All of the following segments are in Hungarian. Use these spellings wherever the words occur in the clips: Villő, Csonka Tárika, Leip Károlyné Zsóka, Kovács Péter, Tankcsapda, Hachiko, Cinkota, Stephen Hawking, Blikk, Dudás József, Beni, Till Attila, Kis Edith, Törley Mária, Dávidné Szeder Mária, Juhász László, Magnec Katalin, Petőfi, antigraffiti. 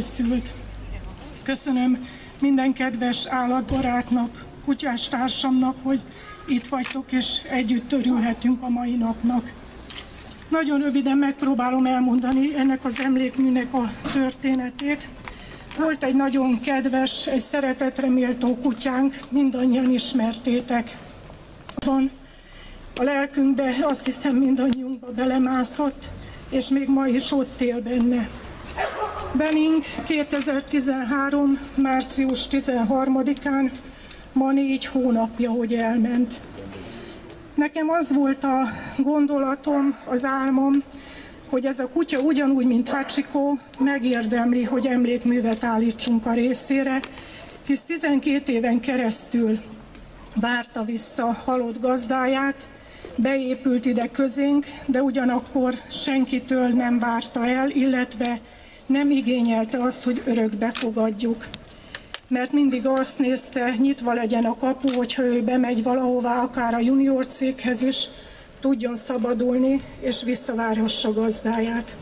készült. Köszönöm minden kedves állatbarátnak, kutyás társamnak, hogy itt vagytok és együtt örülhetünk a mai napnak. Nagyon röviden megpróbálom elmondani ennek az emlékműnek a történetét. Volt egy nagyon kedves, egy szeretetre méltó kutyánk, mindannyian ismertétek. A lelkünkbe, azt hiszem, mindannyiunkba belemászott, és még ma is ott él benne. Benink 2013. március 13-án, ma 4 hónapja, hogy elment. Nekem az volt a gondolatom, az álmom, hogy ez a kutya ugyanúgy, mint Hachiko, megérdemli, hogy emlékművet állítsunk a részére, hisz 12 éven keresztül várta vissza halott gazdáját, beépült ide közénk, de ugyanakkor senkitől nem várta el, illetve nem igényelte azt, hogy örökbe fogadjuk. Mert mindig azt nézte, nyitva legyen a kapu, hogyha ő bemegy valahová, akár a junior céghez is, tudjon szabadulni, és visszavárhassa gazdáját.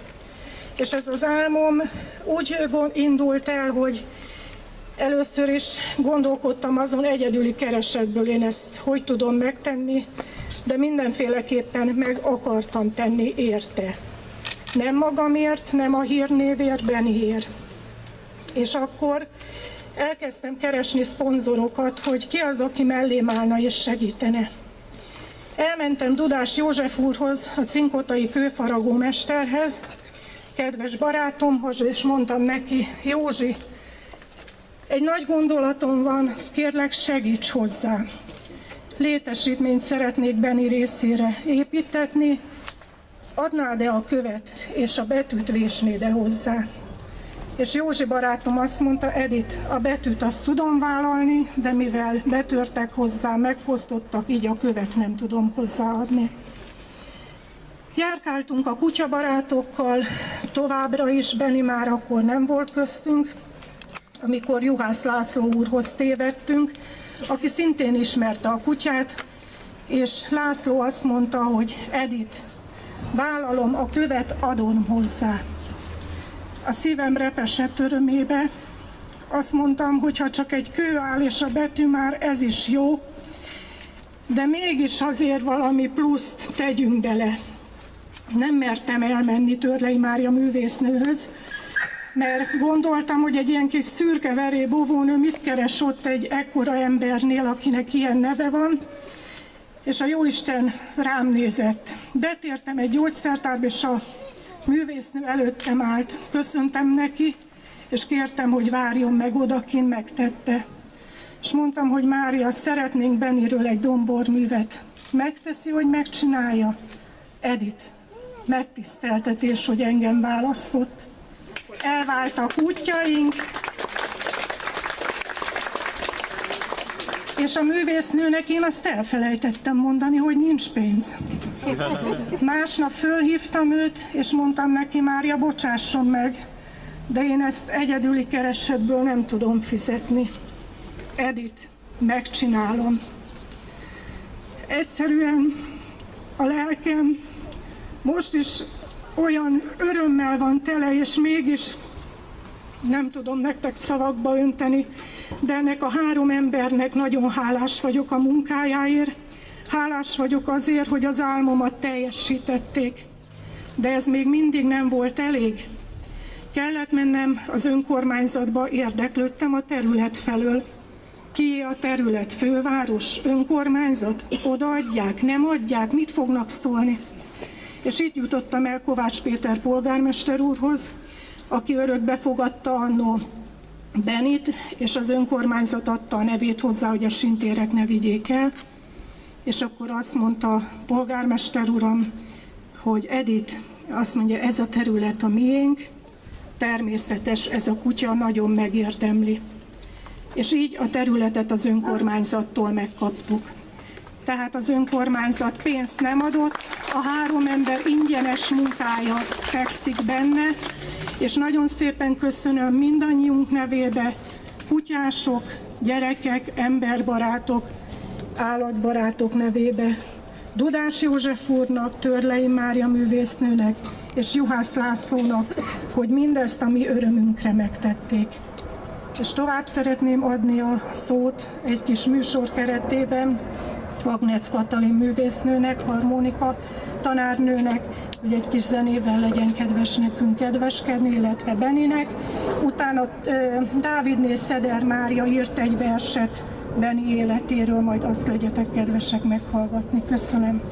És ez az álmom úgy indult el, hogy először is gondolkodtam azon, egyedüli keresetből én ezt hogy tudom megtenni, de mindenféleképpen meg akartam tenni érte. Nem magamért, nem a hírnévért, Beniért. És akkor elkezdtem keresni szponzorokat, hogy ki az, aki mellém állna és segítene. Elmentem Dudás József úrhoz, a cinkotai kőfaragó mesterhez, kedves barátomhoz, és mondtam neki: Józsi, egy nagy gondolatom van, kérlek segíts hozzá. Létesítményt szeretnék Beni részére építetni, adnád-e a követ és a betűt vésnéd-e hozzá? És Józsi barátom azt mondta: Edith, a betűt azt tudom vállalni, de mivel betörtek hozzá, megfosztottak, így a követ nem tudom hozzáadni. Járkáltunk a kutyabarátokkal továbbra is, Beni már akkor nem volt köztünk, amikor Juhász László úrhoz tévedtünk, aki szintén ismerte a kutyát, és László azt mondta, hogy Edith, vállalom, a követ adom hozzá. A szívem repesett örömébe, azt mondtam, hogy ha csak egy kő áll és a betű, már ez is jó, de mégis azért valami pluszt tegyünk bele. Nem mertem elmenni Törley Mária művésznőhöz, mert gondoltam, hogy egy ilyen kis szürke veré bovónő mit keres ott egy ekkora embernél, akinek ilyen neve van, és a jóisten rám nézett. Betértem egy gyógyszertárba, és a művésznő előttem állt, köszöntem neki, és kértem, hogy várjon meg odakint, megtette. És mondtam, hogy Mária, szeretnénk Beniről egy domborművet. Megteszi, hogy megcsinálja? Edith, megtiszteltetés, hogy engem választott. Elváltak útjaink, és a művésznőnek én azt elfelejtettem mondani, hogy nincs pénz. Másnap fölhívtam őt, és mondtam neki: Mária, bocsásson meg, de én ezt egyedüli keresetből nem tudom fizetni. Edith, megcsinálom. Egyszerűen a lelkem most is olyan örömmel van tele, és mégis nem tudom nektek szavakba önteni, de ennek a 3 embernek nagyon hálás vagyok a munkájáért, hálás vagyok azért, hogy az álmomat teljesítették. De ez még mindig nem volt elég. Kellett mennem az önkormányzatba, érdeklődtem a terület felől. Kié a terület? Főváros? Önkormányzat? Odaadják? Nem adják? Mit fognak szólni? És itt jutottam el Kovács Péter polgármester úrhoz, aki örökbe fogadta annó Benit, és az önkormányzat adta a nevét hozzá, hogy a sintérek ne vigyék el. És akkor azt mondta polgármester uram, hogy Edith, azt mondja, ez a terület a miénk, természetes, ez a kutya nagyon megérdemli. És így a területet az önkormányzattól megkaptuk. Tehát az önkormányzat pénzt nem adott, a 3 ember ingyenes munkája fekszik benne, és nagyon szépen köszönöm mindannyiunk nevébe, kutyások, gyerekek, emberbarátok, állatbarátok nevébe, Dudás József úrnak, Törley Mária művésznőnek és Juhász Lászlónak, hogy mindezt, ami örömünkre megtették. És tovább szeretném adni a szót egy kis műsor keretében Magnec Katalin művésznőnek, harmonika tanárnőnek, hogy egy kis zenével legyen kedves nekünk kedveskedni, illetve Beninek. Utána Dávidné Szeder Mária írt egy verset Beni életéről, majd azt legyetek kedvesek meghallgatni. Köszönöm.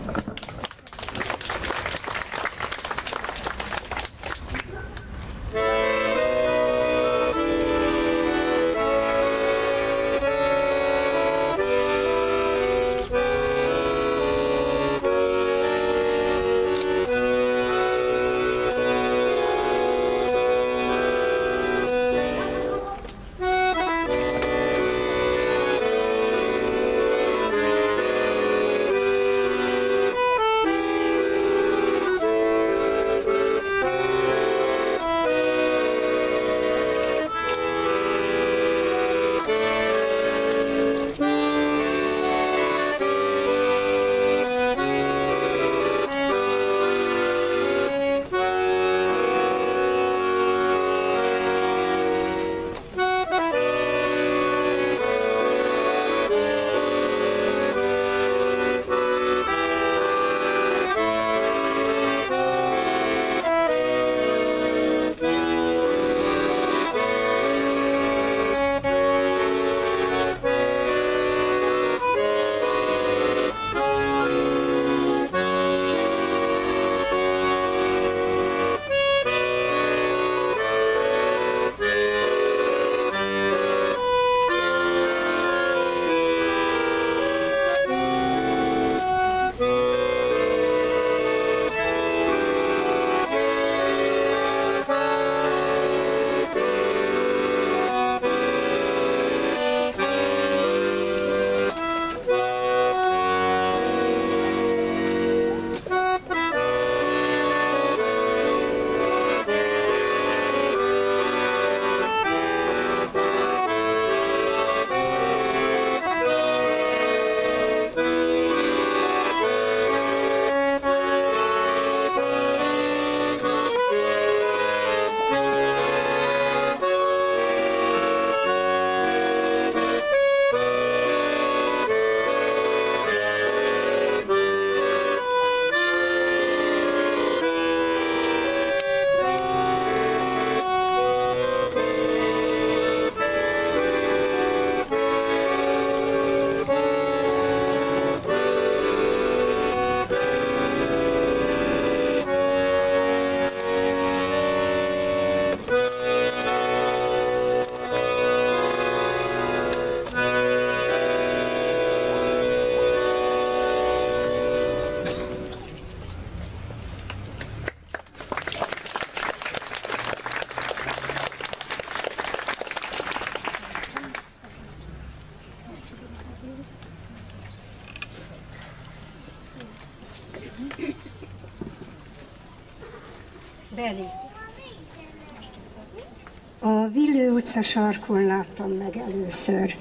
A Villő utca sarkon láttam meg először.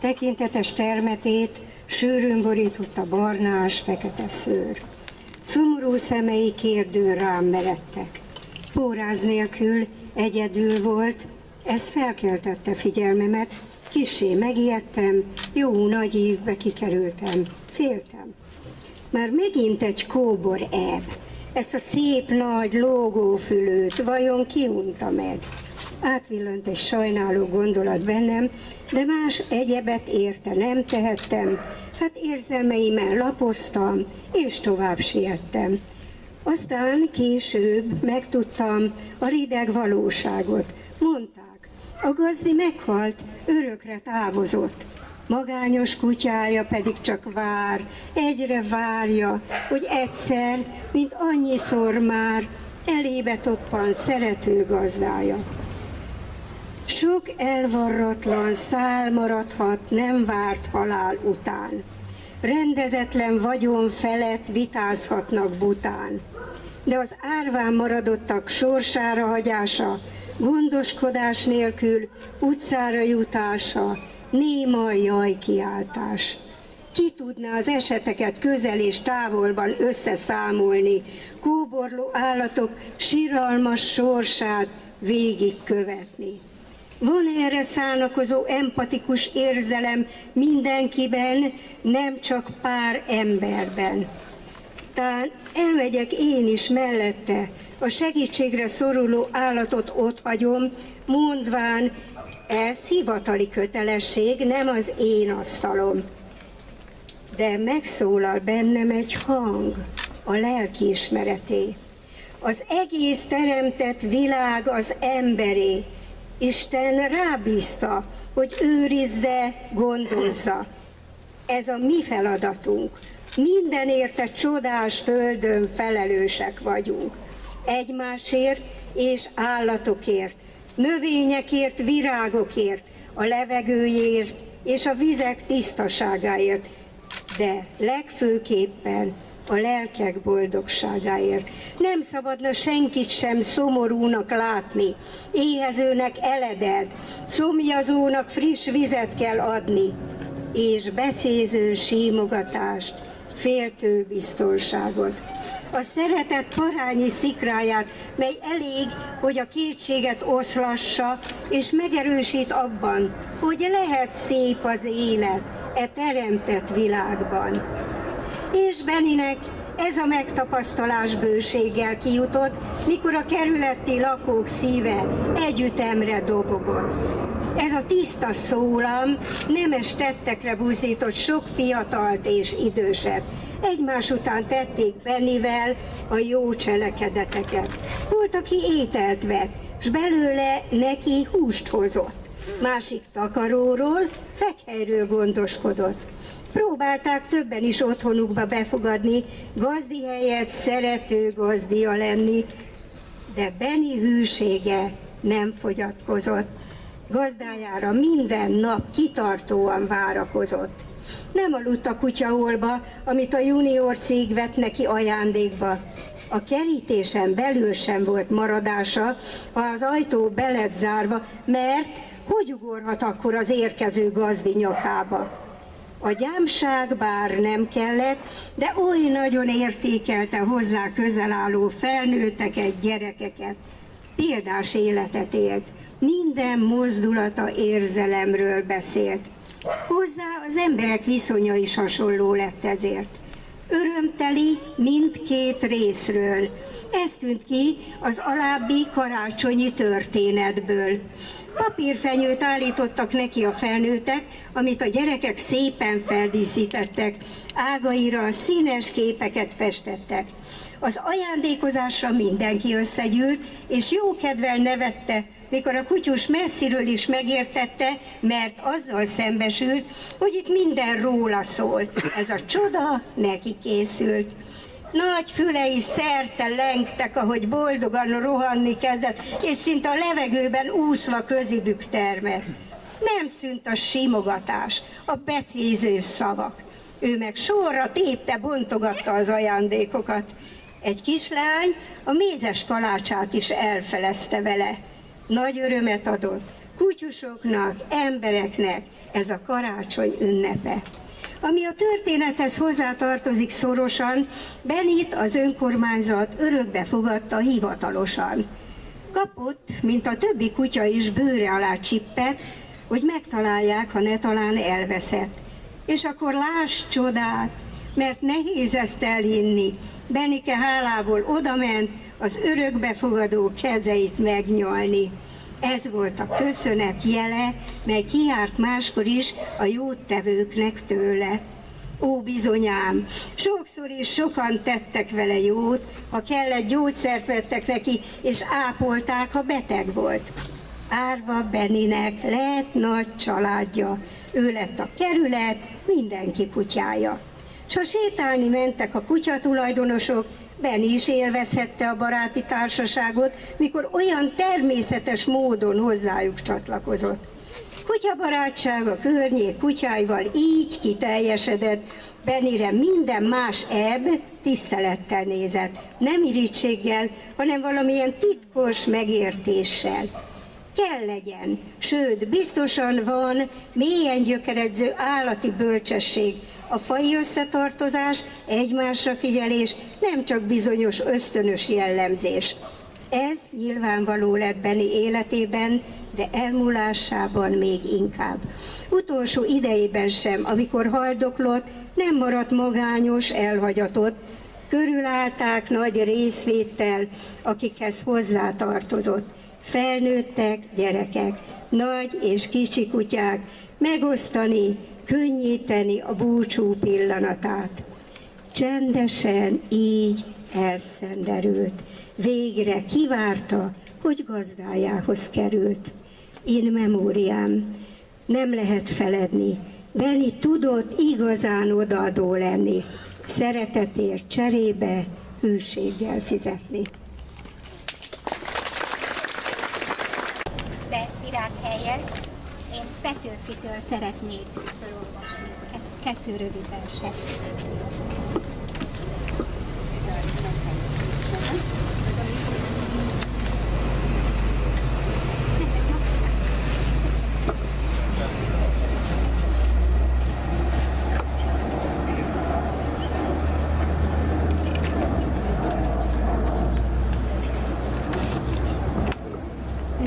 Tekintetes termetét sűrűn borította barnás, fekete szőr. Szomorú szemei kérdőn rám meredtek. Póráz nélkül egyedül volt, ez felkeltette figyelmemet, kissé megijedtem, jó nagy ívbe kikerültem, féltem. Már megint egy kóbor ebb. Ezt a szép nagy lógófülőt vajon kiunta meg? Átvillant egy sajnáló gondolat bennem, de más egyebet érte nem tehettem, hát érzelmeimmel lapoztam, és tovább siettem. Aztán később megtudtam a rideg valóságot. Mondták, a gazdi meghalt, örökre távozott. Magányos kutyája pedig csak vár, egyre várja, hogy egyszer, mint annyiszor már, elébe toppan szerető gazdája. Sok elvarratlan szál maradhat nem várt halál után. Rendezetlen vagyon felett vitázhatnak bután. De az árván maradottak sorsára hagyása, gondoskodás nélkül utcára jutása, néma jajkiáltás. Ki tudná az eseteket közel és távolban összeszámolni, kóborló állatok siralmas sorsát végigkövetni? Van erre szánakozó empatikus érzelem mindenkiben, nem csak pár emberben. Tán elmegyek én is mellette, a segítségre szoruló állatot ott hagyom, mondván, ez hivatali kötelesség, nem az én asztalom. De megszólal bennem egy hang, a lelkiismereté. Az egész teremtett világ az emberé. Isten rábízta, hogy őrizze, gondozza. Ez a mi feladatunk. Mindenért a csodás földön felelősek vagyunk. Egymásért és állatokért, növényekért, virágokért, a levegőért és a vizek tisztaságáért, de legfőképpen a lelkek boldogságáért. Nem szabadna senkit sem szomorúnak látni, éhezőnek eledet, szomjazónak friss vizet kell adni, és becéző símogatást, féltő biztonságot. A szeretet parányi szikráját, mely elég, hogy a kétséget oszlassa, és megerősít abban, hogy lehet szép az élet e teremtett világban. És Beninek ez a megtapasztalás bőséggel kijutott, mikor a kerületi lakók szíve együttemre dobogott. Ez a tiszta szólam nemes tettekre buzdított sok fiatalt és időset. Egymás után tették Benivel a jó cselekedeteket. Volt, aki ételt vett, s belőle neki húst hozott. Másik takaróról, fekhelyről gondoskodott. Próbálták többen is otthonukba befogadni, gazdi helyett szerető gazdia lenni, de Beni hűsége nem fogyatkozott. Gazdájára minden nap kitartóan várakozott. Nem aludt a kutyaholba, amit a junior cég vett neki ajándékba. A kerítésen belül sem volt maradása, ha az ajtó be lett zárva, mert hogy ugorhat akkor az érkező gazdi nyakába? A gyámság bár nem kellett, de oly nagyon értékelte hozzá közel álló felnőtteket, gyerekeket. Példás életet élt, minden mozdulata érzelemről beszélt. Hozzá az emberek viszonya is hasonló lett ezért. Örömteli mindkét részről. Ez tűnt ki az alábbi karácsonyi történetből. Papírfenyőt állítottak neki a felnőttek, amit a gyerekek szépen feldíszítettek, ágaira színes képeket festettek. Az ajándékozásra mindenki összegyűlt, és jókedvel nevette, mikor a kutyus messziről is megértette, mert azzal szembesült, hogy itt minden róla szól. Ez a csoda neki készült. Nagy fülei szerte lengtek, ahogy boldogan rohanni kezdett, és szinte a levegőben úszva közibük termett. Nem szűnt a simogatás, a becéző szavak. Ő meg sorra tépte, bontogatta az ajándékokat. Egy kislány a mézes kalácsát is elfelezte vele. Nagy örömet adott kutyusoknak, embereknek, ez a karácsony ünnepe. Ami a történethez hozzátartozik szorosan, Benit az önkormányzat örökbe fogadta hivatalosan. Kapott, mint a többi kutya is, bőre alá csippet, hogy megtalálják, ha ne talán elveszett. És akkor láss csodát, mert nehéz ezt elhinni. Benike hálából odament, az örökbefogadó kezeit megnyalni. Ez volt a köszönet jele, mely kijárt máskor is a jótevőknek tőle. Ó, bizonyám, sokszor és sokan tettek vele jót, ha kellett, gyógyszert vettek neki, és ápolták, ha beteg volt. Árva Beninek lett nagy családja, ő lett a kerület, mindenki kutyája. S ha sétálni mentek a kutyatulajdonosok, Beni is élvezhette a baráti társaságot, mikor olyan természetes módon hozzájuk csatlakozott. Kutyabarátság a környék kutyáival így kiteljesedett, Benire minden más ebb tisztelettel nézett, nem irítséggel, hanem valamilyen titkos megértéssel. Kell legyen, sőt biztosan van mélyen gyökeredző állati bölcsesség, a faji összetartozás, egymásra figyelés nem csak bizonyos ösztönös jellemzés. Ez nyilvánvaló lett Beni életében, de elmúlásában még inkább. Utolsó idejében sem, amikor haldoklott, nem maradt magányos, elhagyatott, körülállták nagy részvéttel, akikhez hozzátartozott. Felnőttek, gyerekek, nagy és kicsi kutyák, megosztani, könnyíteni a búcsú pillanatát. Csendesen így elszenderült. Végre kivárta, hogy gazdájához került. In memóriám, nem lehet feledni, Beni tudott igazán odaadó lenni, szeretetért cserébe hűséggel fizetni. De virághelyet én Petőfitől szeretnék felolvasni. Kettő rövid verset.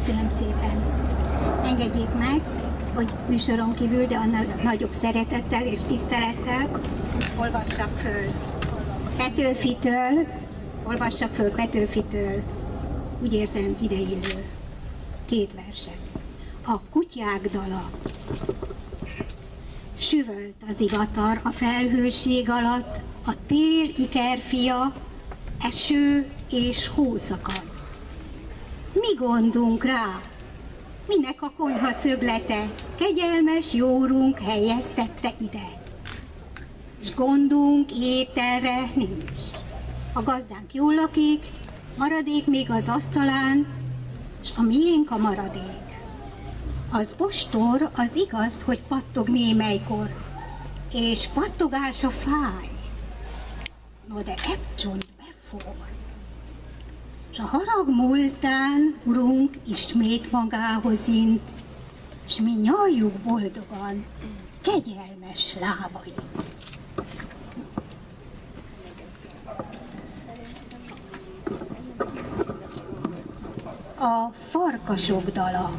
Köszönöm szépen. Engedjék meg, hogy műsoron kívül, de annál nagyobb szeretettel és tisztelettel olvassak föl Petőfitől, úgy érzem ideillő. Két verset. A kutyák dala. Süvölt az ivatar a felhőség alatt, a tél ikerfia, eső és hószakad. Mi gondunk rá? Minek a konyha szöglete? Kegyelmes jórunk helyeztette ide. És gondunk ételre nincs. A gazdánk jól lakik, maradék még az asztalán, és a miénk a maradék. Az ostor az igaz, hogy pattog némelykor, és pattogása fáj. No de ebb csont befog. S a harag múltán urunk ismét magához int, s mi nyaljuk boldogan kegyelmes lábait. A farkasok dala.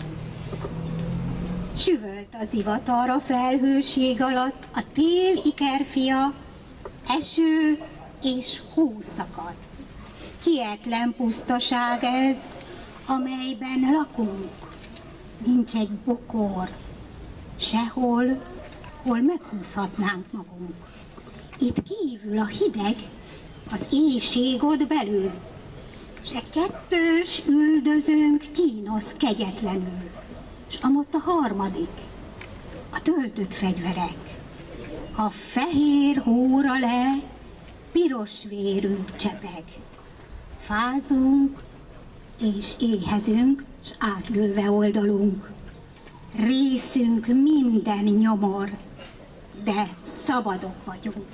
Süvölt az ivatar a felhőség alatt, a tél ikerfia, eső és hó szakad. Hihetlen pusztaság ez, amelyben lakunk. Nincs egy bokor, sehol, hol meghúzhatnánk magunk. Itt kívül a hideg, az éjség ott belül, s egy kettős üldözőnk kínosz kegyetlenül, s amott a harmadik, a töltött fegyverek. A fehér hóra le, piros vérünk csepeg. Fázunk, és éhezünk, s átlőve oldalunk. Részünk minden nyomor, de szabadok vagyunk.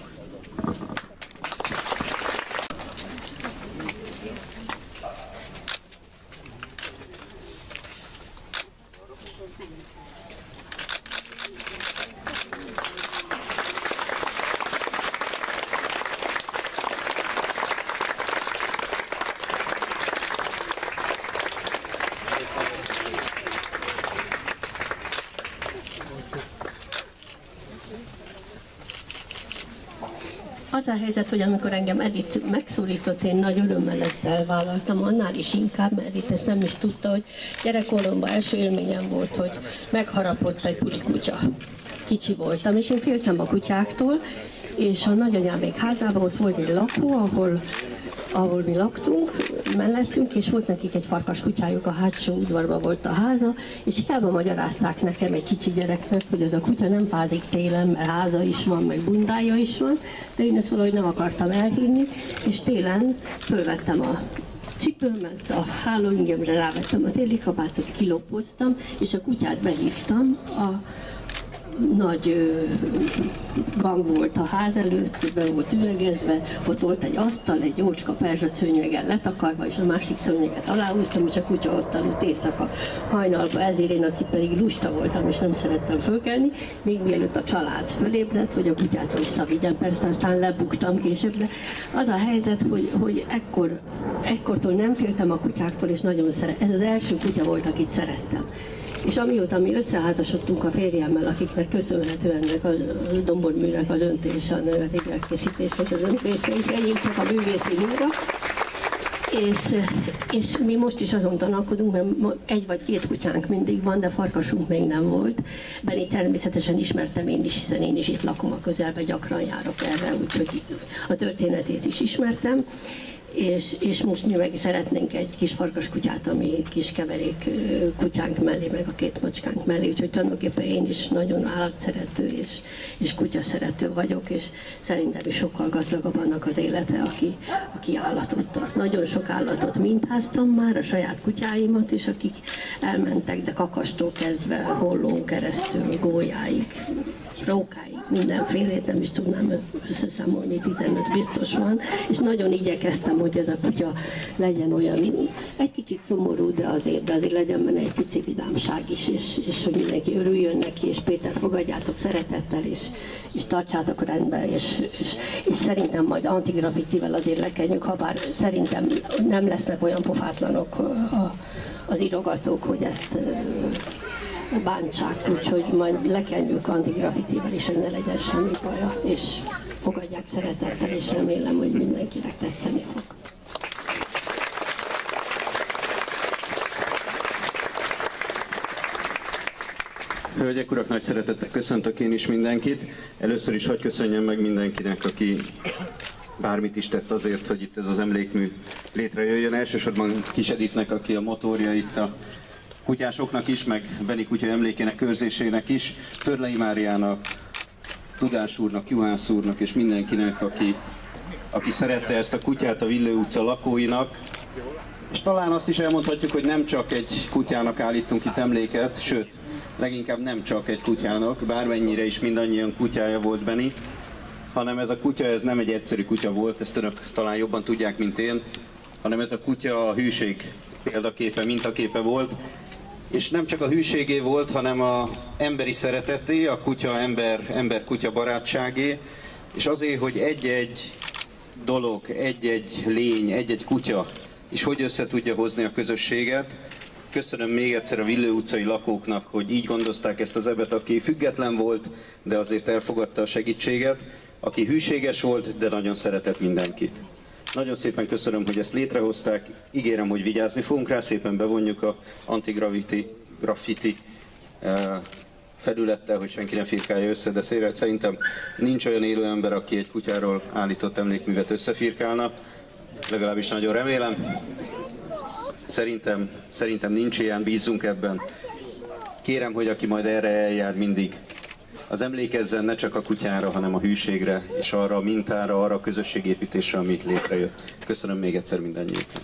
Az a helyzet, hogy amikor engem Edith megszólított, én nagy örömmel ezt elvállaltam, annál is inkább, mert Edith ezt nem is tudta, hogy gyerekkoromban első élményem volt, hogy megharapott egy pulikutya. Kicsi voltam, és én féltem a kutyáktól, és a nagyanyám még házában ott volt egy lakó, ahol mi laktunk, mellettünk, és volt nekik egy farkas kutyájuk, a hátsó udvarban volt a háza, és hiába magyarázták nekem egy kicsi gyereknek, hogy ez a kutya nem fázik télen, mert háza is van, meg bundája is van, de én ezt valahogy nem akartam elhinni, és télen fölvettem a cipőmet, a hálóingemre rávettem a téli kabátot, kilopoztam, és a kutyát behívtam a nagy gang volt a ház előtt, be volt üvegezve, ott volt egy asztal, egy jócska perzsaszőnyeggel letakarva, és a másik szőnyeget aláhúztam, és a kutya ott aludt éjszaka hajnalba, ezért én, aki pedig lusta voltam, és nem szerettem fölkelni, még mielőtt a család fölébredt, hogy a kutyát visszavigyem, persze aztán lebuktam később, de az a helyzet, hogy ekkortól nem féltem a kutyáktól, és nagyon szerettem. Ez az első kutya volt, akit szerettem. És amióta mi összeházasodtunk a férjemmel, akiknek köszönhetően a domborműnek az öntése, a növeti elkészítés, vagy az öntése, és ennyi csak a művészi munka. És mi most is azon tanakodunk, mert egy vagy két kutyánk mindig van, de farkasunk még nem volt. Beni természetesen ismertem én is, hiszen én is itt lakom a közelbe, gyakran járok erre, úgyhogy a történetét is ismertem. És most mi meg szeretnénk egy kis farkaskutyát, ami kis keverék kutyánk mellé, meg a két macskánk mellé, úgyhogy tulajdonképpen én is nagyon állatszerető és kutyaszerető vagyok, és szerintem is sokkal gazdagabb annak az élete, aki állatot tart. Nagyon sok állatot mintáztam már, a saját kutyáimat is, akik elmentek, de kakastól kezdve, hollón keresztül, gólyáig, rókáig, mindenfélét nem is tudnám összeszámolni, 15 biztos van, és nagyon igyekeztem, hogy ez a kutya legyen olyan, egy kicsit szomorú, de azért legyen benne egy pici vidámság is, és hogy mindenki örüljön neki, és Péter, fogadjátok szeretettel, és tartsátok rendben, és szerintem majd antigrafitivel azért lekenjük, ha bár szerintem nem lesznek olyan pofátlanok az írogatók, hogy ezt bántsák, úgyhogy majd lekenjük antigrafitivel is, hogy ne legyen semmi baja, és fogadják szeretettel, és remélem, hogy mindenkinek tetszeni fog. Hölgyek, urak, nagy szeretettel köszöntök én is mindenkit. Először is hadd köszönjem meg mindenkinek, aki bármit is tett azért, hogy itt ez az emlékmű létrejöjjön. Elsősorban Kis Edithnek, aki a motorja itt a kutyásoknak is, meg Beni kutya emlékének őrzésének is, Törley Máriának, Dudás úrnak, Juhász úrnak és mindenkinek, aki szerette ezt a kutyát, a Villő utca lakóinak. És talán azt is elmondhatjuk, hogy nem csak egy kutyának állítunk itt emléket, sőt, leginkább nem csak egy kutyának, bármennyire is mindannyian kutyája volt Beni, hanem ez a kutya, ez nem egy egyszerű kutya volt, ezt önök talán jobban tudják, mint én, hanem ez a kutya a hűség példaképe, mintaképe volt, és nem csak a hűségé volt, hanem az emberi szereteté, a kutya-ember-kutya barátságé, és azért, hogy egy-egy dolog, egy-egy lény, egy-egy kutya is hogy össze tudja hozni a közösséget. Köszönöm még egyszer a Villő utcai lakóknak, hogy így gondozták ezt az ebet, aki független volt, de azért elfogadta a segítséget, aki hűséges volt, de nagyon szeretett mindenkit. Nagyon szépen köszönöm, hogy ezt létrehozták, ígérem, hogy vigyázni fogunk rá, szépen bevonjuk a antigraffiti felülettel, hogy senki ne firkálja össze, de szerintem nincs olyan élő ember, aki egy kutyáról állított emlékművet összefirkálna, legalábbis nagyon remélem. Szerintem nincs ilyen, bízzunk ebben. Kérem, hogy aki majd erre eljár, mindig az emlékezzen ne csak a kutyára, hanem a hűségre, és arra a mintára, arra a közösségépítésre, amit létrejött. Köszönöm még egyszer mindannyiuknak.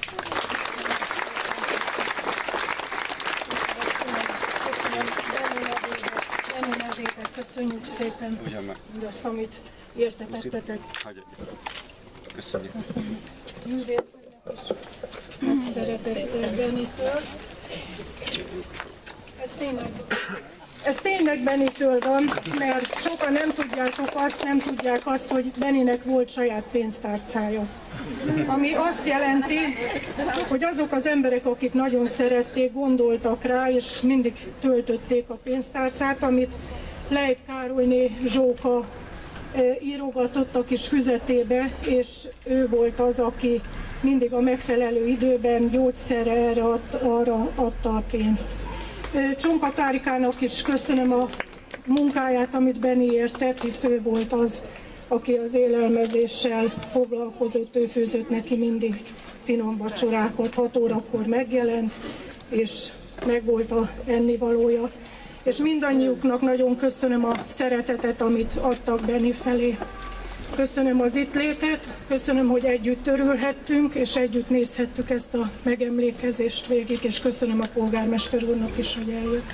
Köszönjük szépen mindazt, amit értetettetek. Köszönjük. Nagy szeretettel Benitől. Ez tényleg Benitől van, mert sokan nem tudják azt, hogy Beninek volt saját pénztárcája. Ami azt jelenti, hogy azok az emberek, akik nagyon szerették, gondoltak rá, és mindig töltötték a pénztárcát, amit Leip Károlyné Zsóka írogatott a kis füzetébe, és ő volt az, aki mindig a megfelelő időben gyógyszerre arra adta a pénzt. Csonka Tárikának is köszönöm a munkáját, amit Beniért tett, hisz ő volt az, aki az élelmezéssel foglalkozott, ő főzött neki mindig finom vacsorákat, 6 órakor megjelent, és megvolt a ennivalója. És mindannyiuknak nagyon köszönöm a szeretetet, amit adtak Beni felé. Köszönöm az itt létet, köszönöm, hogy együtt örülhettünk, és együtt nézhettük ezt a megemlékezést végig, és köszönöm a polgármester úrnak is, hogy eljött.